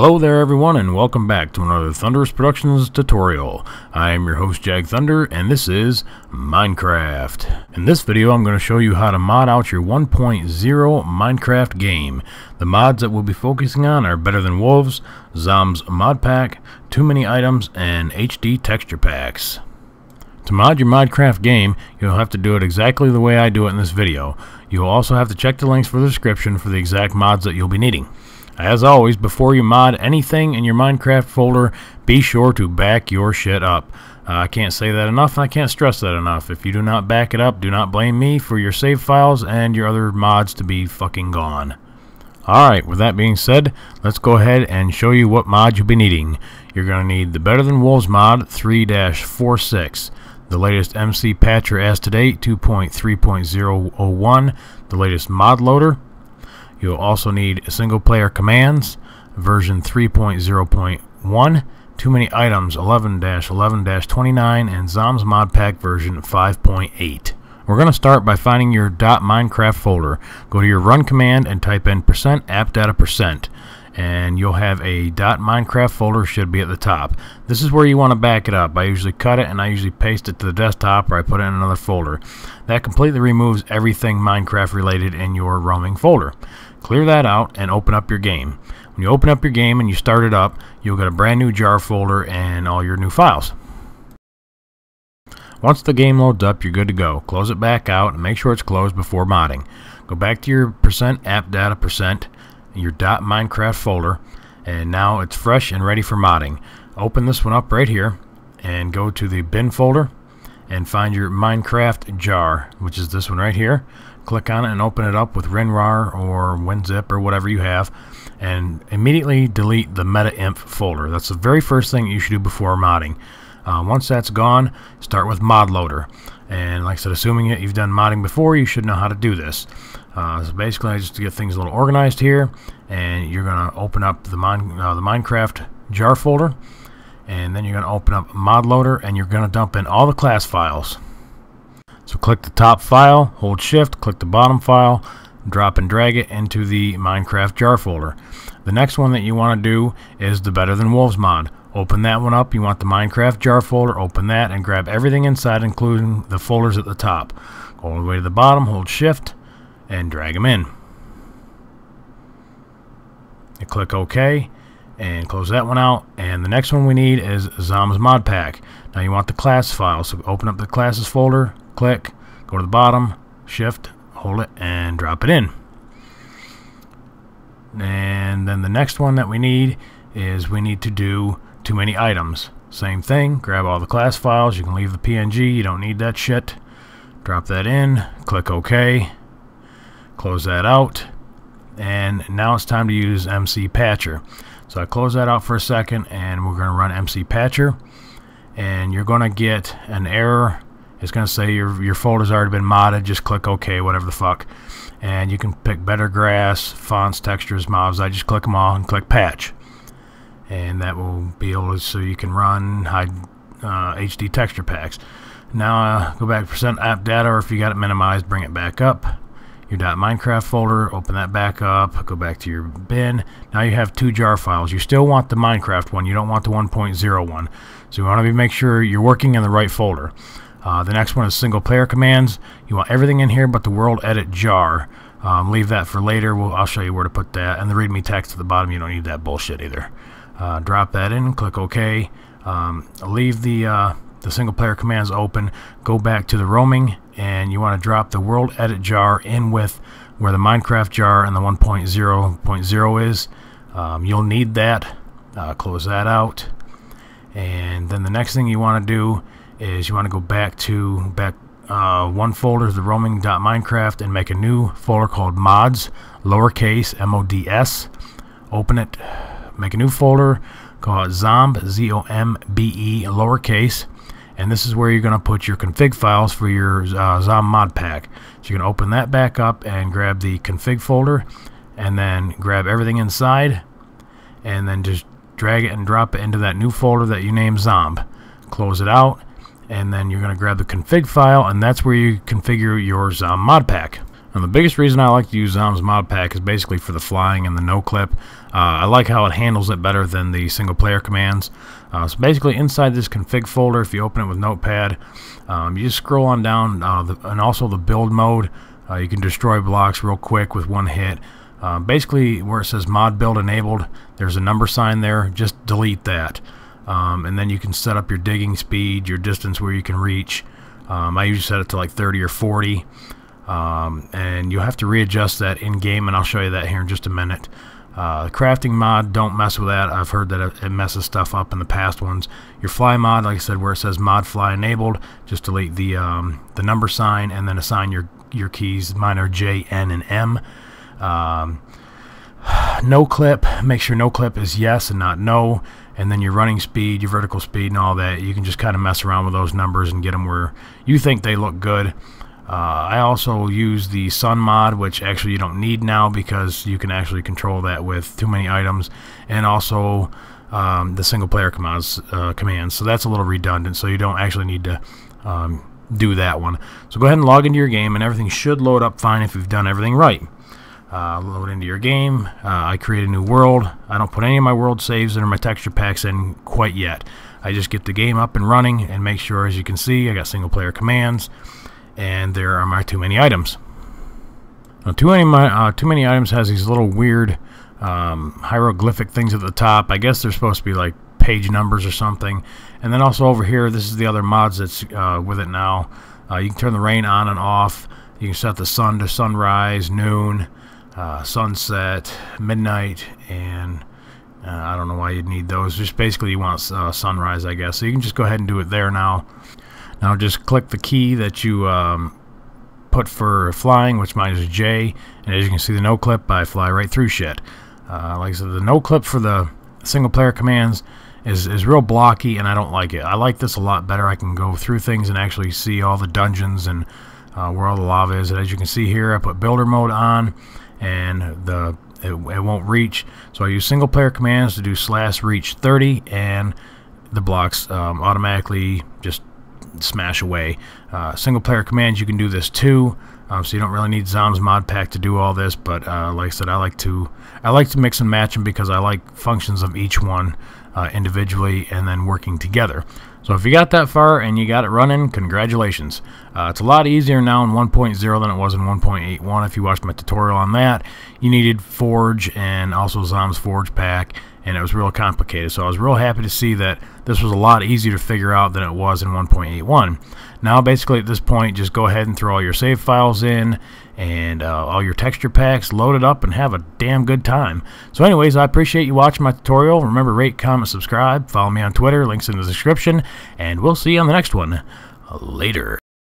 Hello there everyone, and welcome back to another Thunderous Productions tutorial. I am your host Jag Thunder, and this is Minecraft. In this video I'm going to show you how to mod out your 1.0 Minecraft game. The mods that we'll be focusing on are Better Than Wolves, Zom's Mod Pack, Too Many Items, and HD Texture Packs. To mod your Minecraft game, you'll have to do it exactly the way I do it in this video. You'll also have to check the links for the description for the exact mods that you'll be needing. As always, before you mod anything in your Minecraft folder, be sure to back your shit up. I can't say that enough, and I can't stress that enough. If you do not back it up, do not blame me for your save files and your other mods to be fucking gone. Alright, with that being said, let's go ahead and show you what mod you'll be needing. You're going to need the Better Than Wolves mod 3-46. The latest MC patcher as today, 2.3.001. The latest mod loader. You'll also need Single Player Commands, version 3.0.1, Too Many Items 11-11-29, and Zom's Mod Pack version 5.8. We're going to start by finding your .minecraft folder. Go to your run command and type in %appdata%, and you'll have a .minecraft folder, should be at the top. This is where you want to back it up. I usually cut it and I usually paste it to the desktop, or I put it in another folder. That completely removes everything Minecraft related in your roaming folder. Clear that out and open up your game. When you open up your game and you start it up, you'll get a brand new jar folder and all your new files. Once the game loads up, you're good to go. Close it back out and make sure it's closed before modding. Go back to your %appdata%, your .minecraft folder, and now it's fresh and ready for modding. Open this one up right here and go to the bin folder and find your Minecraft jar, which is this one right here. Click on it and open it up with WinRAR or WinZip or whatever you have, and immediately delete the metainf folder. That's the very first thing you should do before modding. Once that's gone, start with mod loader, and like I said, assuming that you've done modding before, you should know how to do this. So basically, just to get things a little organized here, and you're going to open up the Minecraft jar folder, and then you're going to open up mod loader, and you're going to dump in all the class files. So click the top file, hold shift, click the bottom file, drop and drag it into the Minecraft jar folder. The next one that you want to do is the Better Than Wolves mod. Open that one up. You want the Minecraft jar folder, open that and grab everything inside, including the folders at the top. Go all the way to the bottom, hold shift, and drag them in. You click OK and close that one out, and the next one we need is Zom's Mod Pack. Now you want the class file, so open up the classes folder, click, go to the bottom, shift, hold it, and drop it in. And then the next one that we need is we need to do Too Many Items. Same thing, grab all the class files. You can leave the PNG, you don't need that shit. Drop that in, click OK, close that out, and now it's time to use MC patcher. So I close that out for a second, and we're gonna run MC patcher, and you're gonna get an error. It's gonna say your folder's already been modded. Just click OK, whatever the fuck, and you can pick better grass, fonts, textures, mobs. I just click them all and click patch, and that will be able to, so you can run hide HD texture packs. Now go back to %appdata, or if you got it minimized, bring it back up. Your .minecraft folder, open that back up, go back to your bin. Now you have two jar files. You still want the Minecraft one, you don't want the 1.0 one. So you want to make sure you're working in the right folder. The next one is Single Player Commands. You want everything in here but the world edit jar. Leave that for later. I'll show you where to put that. And the readme text at the bottom, you don't need that bullshit either. Drop that in, click OK, leave the Single Player Commands open, go back to the roaming, and you want to drop the world edit jar in with where the Minecraft jar and the 1.0.0 is. You'll need that. Close that out, and then the next thing you want to do is you want to go back to one folder, the roaming.minecraft, and make a new folder called mods, lowercase mods. Open it. Make a new folder, call it Zombe, Zombe, lowercase, and this is where you're going to put your config files for your Zombe mod pack. So you're going to open that back up and grab the config folder, and then grab everything inside, and then just drag it and drop it into that new folder that you named Zombe. Close it out, and then you're going to grab the config file, and that's where you configure your Zombe mod pack. And the biggest reason I like to use Zom's Mod Pack is basically for the flying and the no clip. I like how it handles it better than the single player commands. So basically inside this config folder, if you open it with Notepad, you just scroll on down and also the build mode. You can destroy blocks real quick with one hit. Basically where it says mod build enabled, there's a number sign there, just delete that. And then you can set up your digging speed, your distance where you can reach. I usually set it to like 30 or 40. And you'll have to readjust that in game, and I'll show you that here in just a minute. The crafting mod, don't mess with that. I've heard that it messes stuff up in the past ones. Your fly mod, like I said, where it says mod fly enabled, just delete the number sign and then assign your keys. Mine are J, N, and M. No clip, make sure no clip is yes and not no. And then your running speed, your vertical speed, and all that. You can just kind of mess around with those numbers and get them where you think they look good. I also use the sun mod, which actually you don't need now because you can actually control that with Too Many Items, and also the single player commands. So that's a little redundant, so you don't actually need to do that one. So go ahead and log into your game, and everything should load up fine if you've done everything right. Load into your game. I create a new world. I don't put any of my world saves or my texture packs in quite yet. I just get the game up and running and make sure, as you can see, I got single player commands. And there are my Too Many Items. Now, Too Many Items has these little weird hieroglyphic things at the top. I guess they're supposed to be like page numbers or something. And then also over here, this is the other mods that's with it now. You can turn the rain on and off. You can set the sun to sunrise, noon, sunset, midnight, and I don't know why you'd need those. Just basically you want sunrise, I guess. So you can just go ahead and do it there now. Now just click the key that you put for flying, which mine is J, and as you can see the no clip, I fly right through shit. Like I said, the no clip for the single player commands is real blocky, and I don't like it. I like this a lot better. I can go through things and actually see all the dungeons and where all the lava is. And as you can see here, I put builder mode on, and it won't reach. So I use single player commands to do /reach 30, and the blocks automatically just smash away. Single player commands, you can do this too, so you don't really need Zom's Mod Pack to do all this, but like I said, I like to mix and match them because I like functions of each one individually and then working together. So if you got that far and you got it running, congratulations. It's a lot easier now in 1.0 than it was in 1.81. If you watched my tutorial on that, you needed Forge and also Zom's Forge Pack, and it was real complicated. So I was real happy to see that this was a lot easier to figure out than it was in 1.81. Now basically at this point, just go ahead and throw all your save files in and all your texture packs, load it up, and have a damn good time. So anyways, I appreciate you watching my tutorial. Remember, rate, comment, subscribe, follow me on Twitter, links in the description, and we'll see you on the next one. Later.